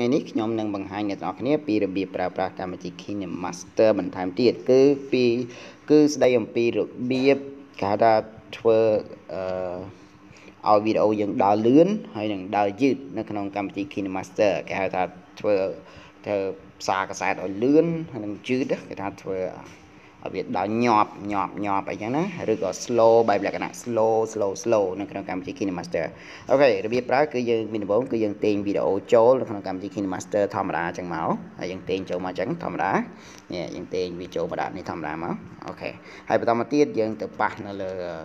Ngày nít nhóm đang bằng hai người đó kia pi rồi pi pra pra cam chỉ khi nhà master mình tham tiết cứ đây ông pi rồi pi cả ra thưa ao video những đào lớn hay những đào dữ nó không cam chỉ khi nhà master cả ra thưa thưa xa cái xa đào lớn hay những dữ đó cái ra thưa ở việc đào nhọp nhọp nhọp ấy chẳng đó rồi có slow bài là cái nào slow nó không cam chỉ khi nhà master ok rồi pi pra cứ dân mình vốn cứ dân tiền video chỗ nó không cam chỉ khi nhà master tham ra chẳng máu hay dân tiền chỗ mà chẳng tham ra nè dân tiền video mà đã đi tham ra máu ok hay bắt đầu mà tiết dân từ ba nó là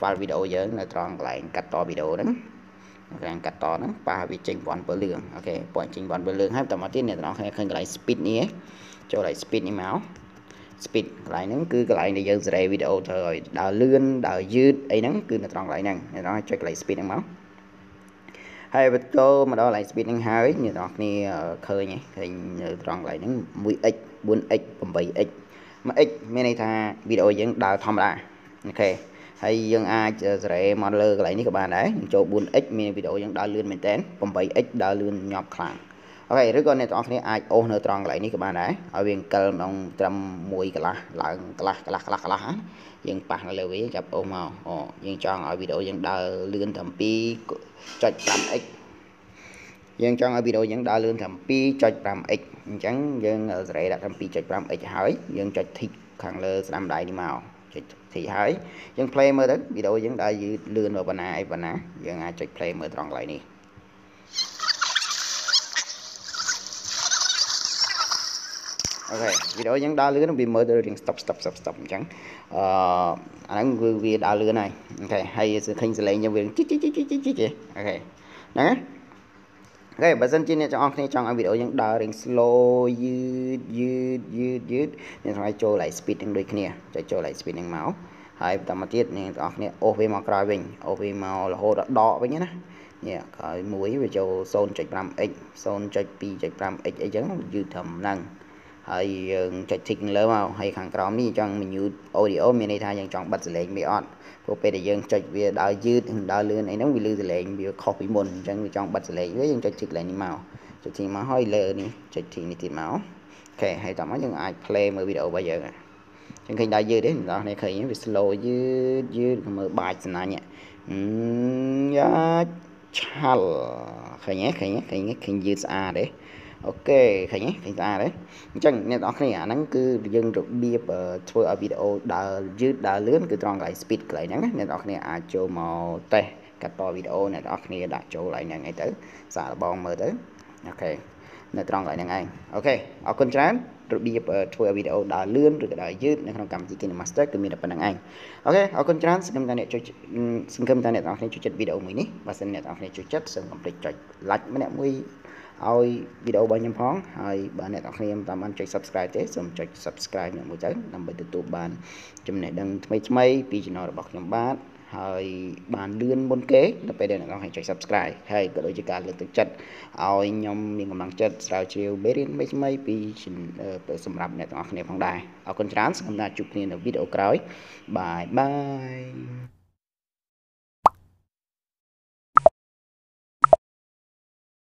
file video dân là tròn lại cắt to video đó rằng cắt to nó ba vị trình bón bờ lường ok bọn trình bón bờ lường hay tầm mà tiết này nó không lại speed nhé cho lại speed đi máu speed lại nắng cứ lại này dân sẽ video rồi đào lươn đào dư ấy nắng cứ là tròn lại năng nó check lại speed năng máu hay vật cô mà đó lại speed năng hai như đó này khơi nhỉ thì tròn lại nắng 10x 4x 7x mà x mấy này tha video dân đào tham ra ok hay dân ai sẽ model lại này các bạn đấy cho 4x mấy video dân đào lươn mình tên 7x đào lươn nhọc khẳng ok rồi con này tao này ai ôn nó tròn lại này các bạn đấy ở viên cờ nông trăm mùi cả là nhưng bạn là lưu ý gặp ô màu nhưng cho ở video dân đào lươn thẩm pi cho 5x dân cho ở video dân đào lươn thẩm pi cho 5x chẳng dân ở rễ đã thẩm pi cho 5x hỏi dân cho thịt khẳng lơ làm đại đi màu thì hỏi dân play mơ đến video dân đã dư lươn vào bàn này dân ai cho play mơ tròn lại đi ok video những đa lưới nó bị mở từ stop chẳng anh vừa về đa lưới này ok hay sự hình sẽ lấy nhau về chị ok đấy ok bản thân trên này trong này trong video những đa lưới slow dư nên phải cho lại speed đang đôi kia cho lại speed đang máu hay tầm tiết này trong này ov màu cà bình ov màu là hồ đỏ với nhá nè cái mũi về cho zone chạy 5x zone chạy pi chạy 5x ấy chẳng dư thầm năng hay chạy thịt lớn vào hay kháng crom đi cho mình như audio mình này thay dành chọn bật lệnh bị on của pe để dân chạy về đào dư đào lươn ấy nó bị lươn lệnh bị khó bị mồn chẳng bị chọn bật lệnh với dân chạy thịt lệnh màu chạy thịt máu hơi lơ đi chạy thịt này thịt máu ok hay tao nói những ai play mới video bây giờ chẳng khi đào dư đấy đó này khởi những việc slow dư mở bài thế này nhé chal khởi nhé dư à đấy ok khởi nhé khởi ra đấy chẳng nên đó này nó cứ dân được biệp thôi ở video đã dư đã lớn cứ tròn lại speed lại nhắn nên đó này à cho màu tè cắt to video này đó này đã chỗ lại ngày tới xả bom mới tới ok nên tròn lại ngày ok ở con trán rồi biệp thôi ở video đã lớn rồi đã dư nên không cầm chỉ KineMaster cứ mình đặt bằng anh ok ở con trán xin cảm ơn cho xin cảm ơn đó này cho chất video mới ní và xin này đó này cho chất sự complete cho like mấy em ơi ôi video bao nhiêu phóng hay bạn này đọc em tạm anh chạy subscribe thế xong chạy subscribe nữa một chữ nằm bởi tụi bạn chấm này đăng mấy video nó bọc nhóm bát hay bạn lươn bốn kế nó phải để nó hay chạy subscribe hay có đôi chỉ cả lực tự chật ôi nhóm mình còn mang chật sao chiều bé đến mấy video xong làm này đọc này phong đài ở con trán xong là chụp nên video cói bye bye.